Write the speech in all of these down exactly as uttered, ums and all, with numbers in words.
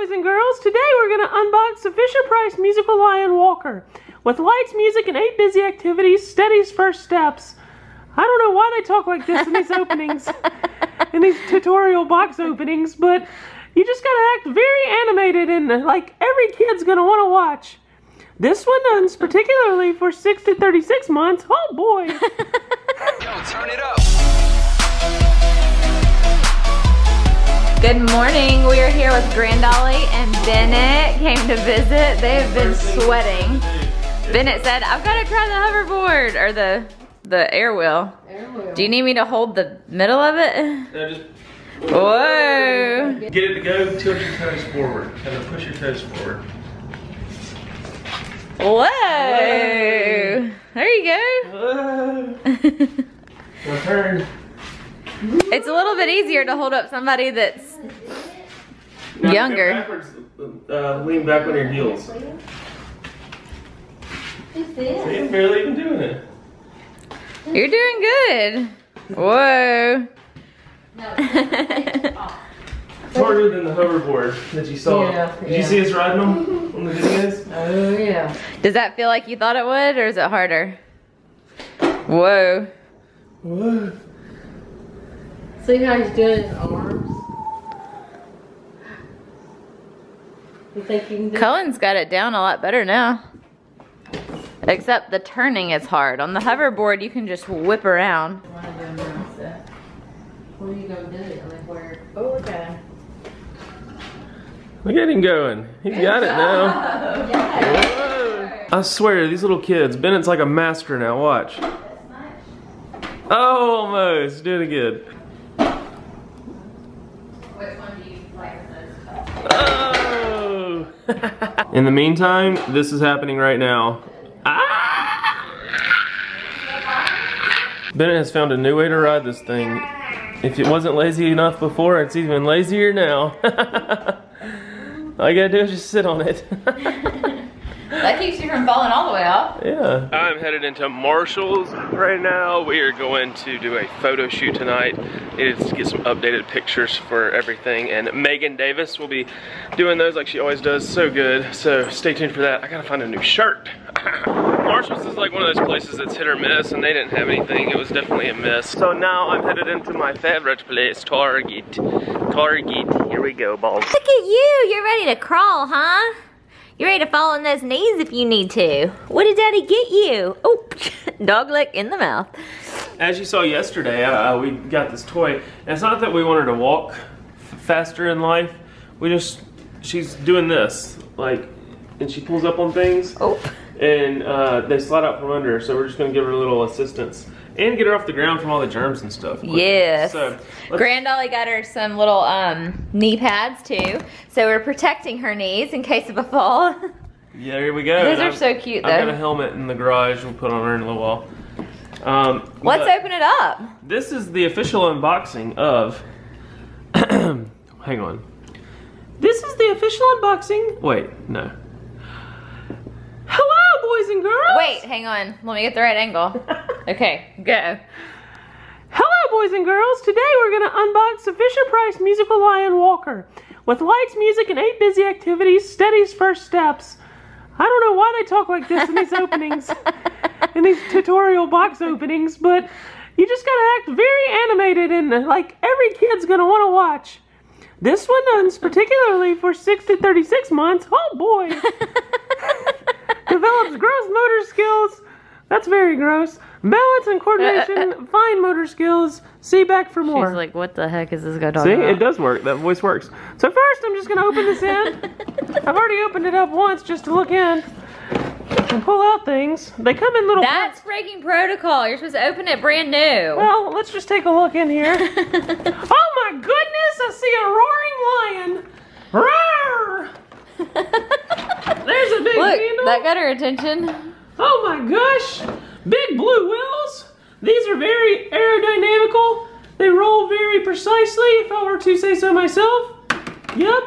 boys and girls. Today we're going to unbox the Fisher-Price Musical Lion Walker with lights, music, and eight busy activities, Steady's first steps. I don't know why they talk like this in these openings, in these tutorial box openings, but you just gotta act very animated and like every kid's gonna want to watch. This one runs particularly for six to thirty-six months. Oh boy! Yo, turn it up! Good morning. We are here with Grandolly and Bennett came to visit. They have been sweating. Bennett said, "I've got to try the hoverboard or the the airwheel." Airwheel. Do you need me to hold the middle of it? No, just. Whoa! Get it to go. Tilt your toes forward. Kind of push your toes forward. Whoa! Whoa. There you go. Whoa. Now turn. It's a little bit easier to hold up somebody that's now younger. Go backwards, uh, lean back on your heels. Who's this? See, I'm barely even doing it. You're doing good. Whoa. It's harder than the hoverboard that you saw. Yeah, Did yeah. you see us riding them on the videos? Oh yeah. Does that feel like you thought it would, or is it harder? Whoa. Whoa. See how he's doing his arms? You think you can do Cullen's got it down a lot better now. Except the turning is hard. On the hoverboard, you can just whip around. Where are you going to do it? Like where? Oh, okay. Look at him going. He's got it now. Yeah. I swear, these little kids. Bennett's like a master now. Watch. Oh, almost. Do it again. Which one do you like the most? Oh! In the meantime, this is happening right now. Ah! Bennett has found a new way to ride this thing. If it wasn't lazy enough before, it's even lazier now. All you gotta do is just sit on it. That keeps you from falling all the way off. Yeah. I'm headed into Marshalls right now. We are going to do a photo shoot tonight. Needed to get some updated pictures for everything. And Megan Davis will be doing those like she always does. So good. So stay tuned for that. I gotta find a new shirt. Marshalls is like one of those places that's hit or miss, and they didn't have anything. It was definitely a miss. So now I'm headed into my favorite place, Target. Target, here we go, balls. Look at you, you're ready to crawl, huh? You're ready to fall on those knees if you need to. What did Daddy get you? Oh, dog lick in the mouth. As you saw yesterday, uh, we got this toy. And it's not that we want her to walk faster in life. We just, she's doing this, like, and she pulls up on things. Oh. And uh, they slide out from under her, so we're just gonna give her a little assistance and get her off the ground from all the germs and stuff. Yes. So, Grandolly got her some little um, knee pads too, so we're protecting her knees in case of a fall. Yeah, here we go. Those and are I've, so cute though. I've got a helmet in the garage we'll put on her in a little while. Um, Let's open it up. This is the official unboxing of, hang on. This is the official unboxing, wait, no. Boys and girls. Wait, hang on. Let me get the right angle. Okay, go. Hello, boys and girls. Today we're going to unbox the Fisher-Price Musical Lion Walker with lights, music, and eight busy activities, Steady's first steps. I don't know why they talk like this in these openings, in these tutorial box openings, but you just got to act very animated and like every kid's going to want to watch. This one runs particularly for six to thirty-six months. Oh boy. Develops gross motor skills, that's very gross, balance and coordination, fine motor skills, see back for more. She's like, what the heck is this guy talking about? See, it does work, that voice works. So first, I'm just going to open this in. I've already opened it up once just to look in and pull out things. They come in little That's parts. Breaking protocol, you're supposed to open it brand new. Well, let's just take a look in here. Oh my goodness, I see a roaring lion. Roar! There's a big Look, handle. That got her attention. Oh my gosh. Big blue wheels. These are very aerodynamical. They roll very precisely, if I were to say so myself. Yep.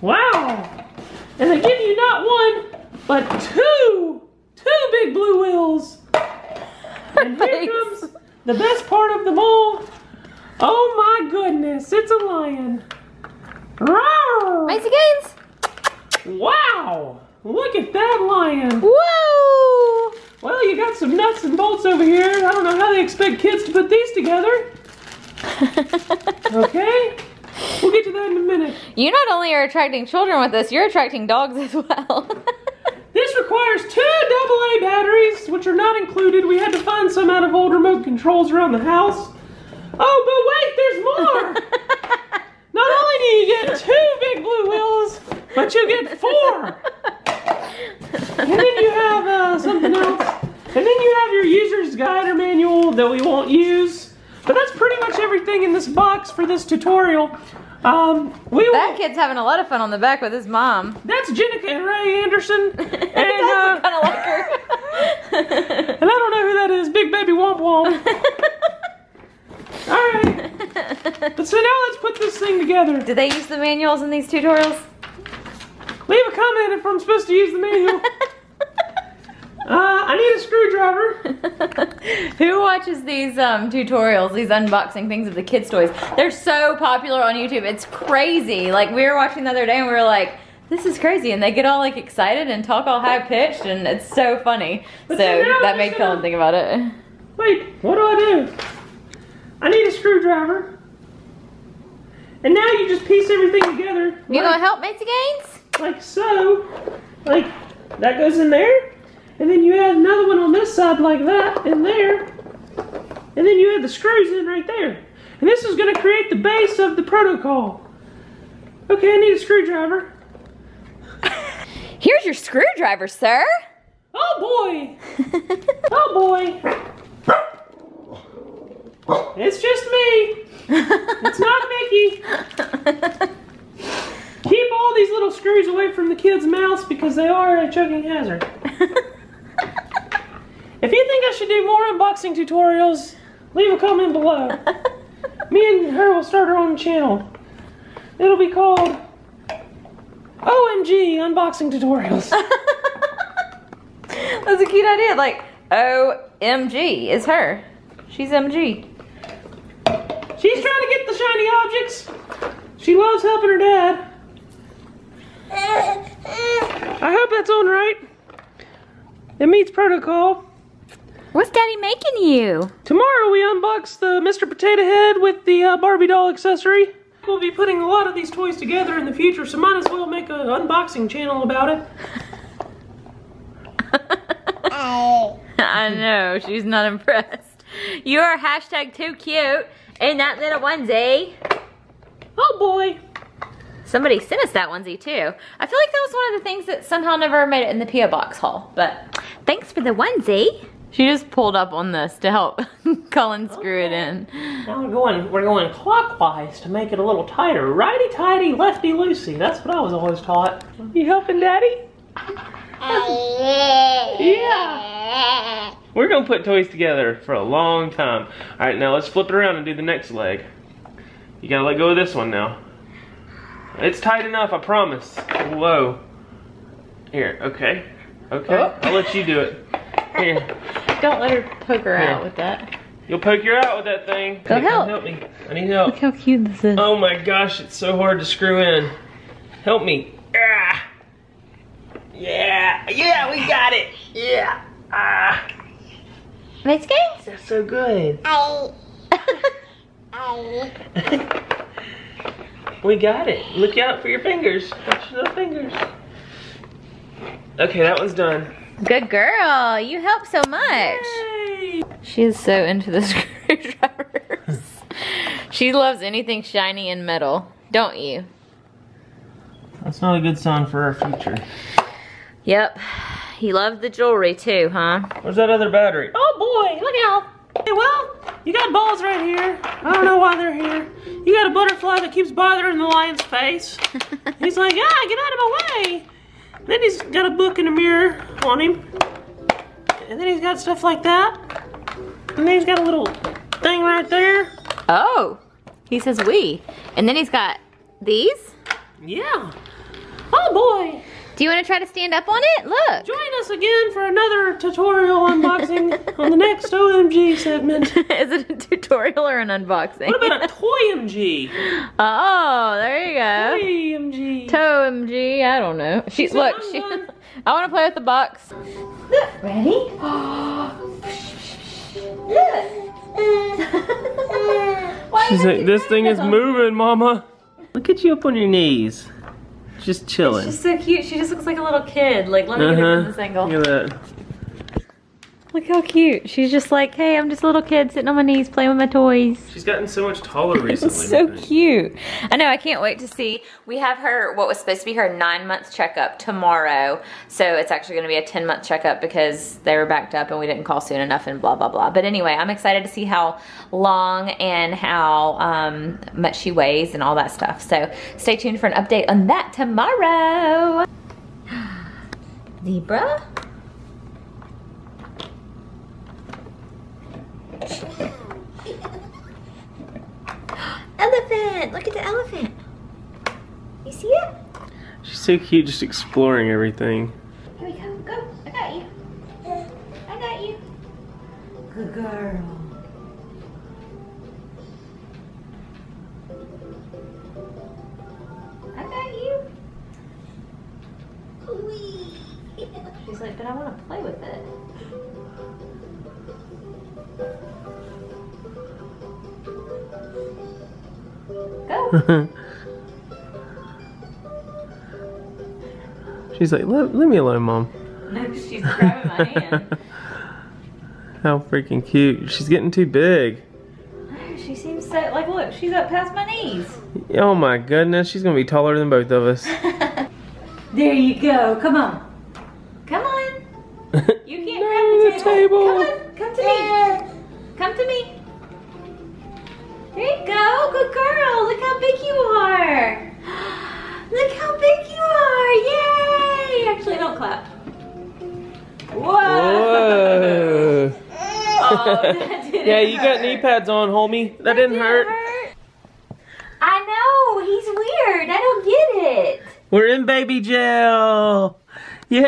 Wow. And they give you not one, but two. Two big blue wheels. And here comes the best part of them all. Oh my goodness. It's a lion. Wow. Macey Gaines. Wow. Look at that lion. Whoa. Well, you got some nuts and bolts over here. I don't know how they expect kids to put these together. Okay. We'll get to that in a minute. You not only are attracting children with this, you're attracting dogs as well. This requires two double A batteries, which are not included. We had to find some out of old remote controls around the house. Oh, but wait, there's more. Not only do you get two big blue wheels, but you get four. And then you have uh, something else. And then you have your user's guide or manual that we won't use. But that's pretty much everything in this box for this tutorial. Um, we that will, kid's having a lot of fun on the back with his mom. That's Jennica and Ray Anderson. And, uh, kind of like her. And I don't know who that is. Big baby womp womp. All right. But so now let's put this thing together. Do they use the manuals in these tutorials? Leave a comment if I'm supposed to use the manual. Uh, I need a screwdriver. Who watches these um, tutorials, these unboxing things of the kids' toys? They're so popular on YouTube. It's crazy. Like, we were watching the other day and we were like, this is crazy. And they get all, like, excited and talk all high-pitched, and it's so funny. But so that made Cullen think about it. Wait, what do I do? I need a screwdriver. And now you just piece everything together. You like, gonna help, Macey Gaines? Like so. Like, that goes in there. And then you add another one on this side like that, in there. And then you add the screws in right there. And this is gonna create the base of the protocol. Okay, I need a screwdriver. Here's your screwdriver, sir. Oh boy. Oh boy. It's just me. It's not Mickey. Keep all these little screws away from the kids' mouths because they are a choking hazard. If you think I should do more unboxing tutorials, leave a comment below. Me and her will start our own channel. It'll be called O M G Unboxing Tutorials. That's a cute idea. Like, O M G is her. She's M G. She's trying to get the shiny objects. She loves helping her dad. I hope that's on right. It meets protocol. What's Daddy making you? Tomorrow we unbox the Mister Potato Head with the uh, Barbie doll accessory. We'll be putting a lot of these toys together in the future, so might as well make an unboxing channel about it. I know, she's not impressed. You are hashtag too cute in that little onesie. Oh boy. Somebody sent us that onesie too. I feel like that was one of the things that somehow never made it in the P O box haul, but thanks for the onesie. She just pulled up on this to help Cullen screw okay. it in. Now we're going, we're going clockwise to make it a little tighter. Righty-tighty, lefty-loosey. That's what I was always taught. You helping, Daddy? Yeah. We're going to put toys together for a long time. All right, now let's flip it around and do the next leg. You got to let go of this one now. It's tight enough, I promise. Whoa. Here, okay. Okay, oh. I'll let you do it. Here. Don't let her poke her Here. out with that. You'll poke her out with that thing. Go hey, help. Help me. I need help. Look how cute this is. Oh my gosh, it's so hard to screw in. Help me. Ah. Yeah. Yeah, we got it. Yeah. Ah. Macey Gaines? That's so good. Ow. Ow. We got it. Look out for your fingers. Watch your little fingers. Okay, that one's done. Good girl, you help so much. Yay. She is so into the screwdrivers. She loves anything shiny and metal, don't you? That's not a good sign for our future. Yep, you love the jewelry too, huh? Where's that other battery? Oh boy, look out. Hey, well, you got balls right here. I don't know why they're here. You got a butterfly that keeps bothering the lion's face. He's like, ah, get out of my way. Then he's got a book and a mirror on him. And then he's got stuff like that. And then he's got a little thing right there. Oh, he says we. And then he's got these. Yeah. Oh boy. Do you want to try to stand up on it? Look. Join us again for another tutorial unboxing on the next O M G segment. Is it a tutorial or an unboxing? What about a toy-M G? Oh, there you go. Toy-M G. Toe-M G, I don't know. She, so look, she, I want to play with the box. Look, ready? Look. She's like, this thing is moving, Mama. Look at you up on your knees. Just chilling. She's so cute. She just looks like a little kid. Like, let me uh-huh. get her from this angle. Look at that. Look how cute. She's just like, hey, I'm just a little kid sitting on my knees playing with my toys. She's gotten so much taller recently. It's so cute. I know, I can't wait to see. We have her, what was supposed to be her nine month checkup tomorrow. So it's actually gonna be a ten month checkup because they were backed up and we didn't call soon enough and blah, blah, blah. But anyway, I'm excited to see how long and how um, much she weighs and all that stuff. So stay tuned for an update on that tomorrow. Zebra. Elephant! Look at the elephant. You see it? She's so cute, just exploring everything. Here we go. Go. I got you. I got you. Good girl. I got you. She's like, but I want to play with it. Go. She's like, let, let me alone, Mom. No, she's grabbing my hand. How freaking cute. She's getting too big. She seems so, like, look, she's up past my knees. Oh my goodness, she's going to be taller than both of us. There you go. Come on. Come on. You can't grab the table. Come on. Come to me. Come to me. There you go, good girl. Look how big you are. Look how big you are. Yay! Actually, don't clap. Whoa. Whoa. Oh, that didn't yeah, you hurt. Got knee pads on, homie. That, that didn't, didn't hurt. hurt. I know. He's weird. I don't get it. We're in baby jail. Yay!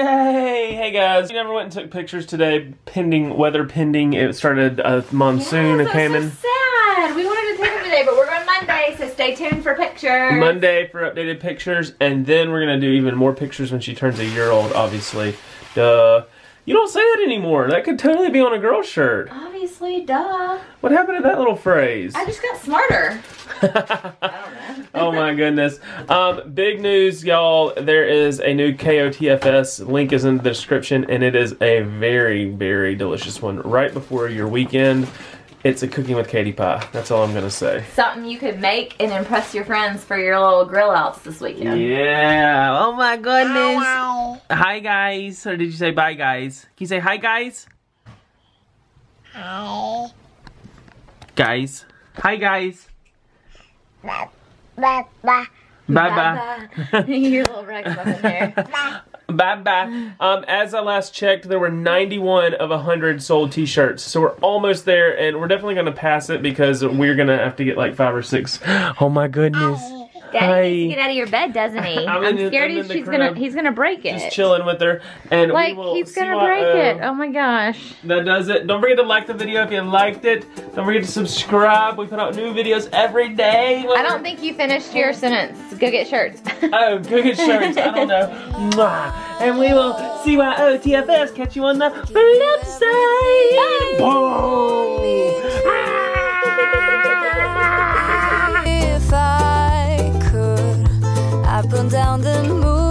Hey guys, we never went and took pictures today, pending weather pending. It started a monsoon yes, and came in. So we wanted to take them today, but we're going Monday, so stay tuned for pictures. Monday for updated pictures, and then we're going to do even more pictures when she turns a year old, obviously. Duh. You don't say that anymore. That could totally be on a girl shirt. Obviously, duh. What happened to that little phrase? I just got smarter. I don't know. Oh my goodness. Um, big news, y'all. There is a new K O T F S. Link is in the description, and it is a very, very delicious one right before your weekend. It's a cooking with Katie pie. That's all I'm gonna say. Something you could make and impress your friends for your little grill outs this weekend. Yeah. Oh my goodness. Ow, ow. Hi guys. Or did you say bye guys? Can you say hi guys? Hi. Guys. Hi guys. Bye bye. Bye bye. Bye bye. You little reckless in here. Bye bye. Um, as I last checked, there were ninety-one of one hundred sold t-shirts. So we're almost there, and we're definitely going to pass it because we're going to have to get like five or six. Oh my goodness. Daddy needs to get out of your bed, doesn't he? I'm, I'm scared the, I'm she's gonna, he's going to break it. Just chilling with her. And like, we will he's going to break it. Oh my gosh. That does it. Don't forget to like the video if you liked it. Don't forget to subscribe. We put out new videos every day. I don't think you finished your sentence. Go get shirts. Oh, go get shirts. I don't know. Mwah. And we will C Y O T F S. Catch you on the flip side. Bye. Boom. Ah. If I could, I'd run down the moon.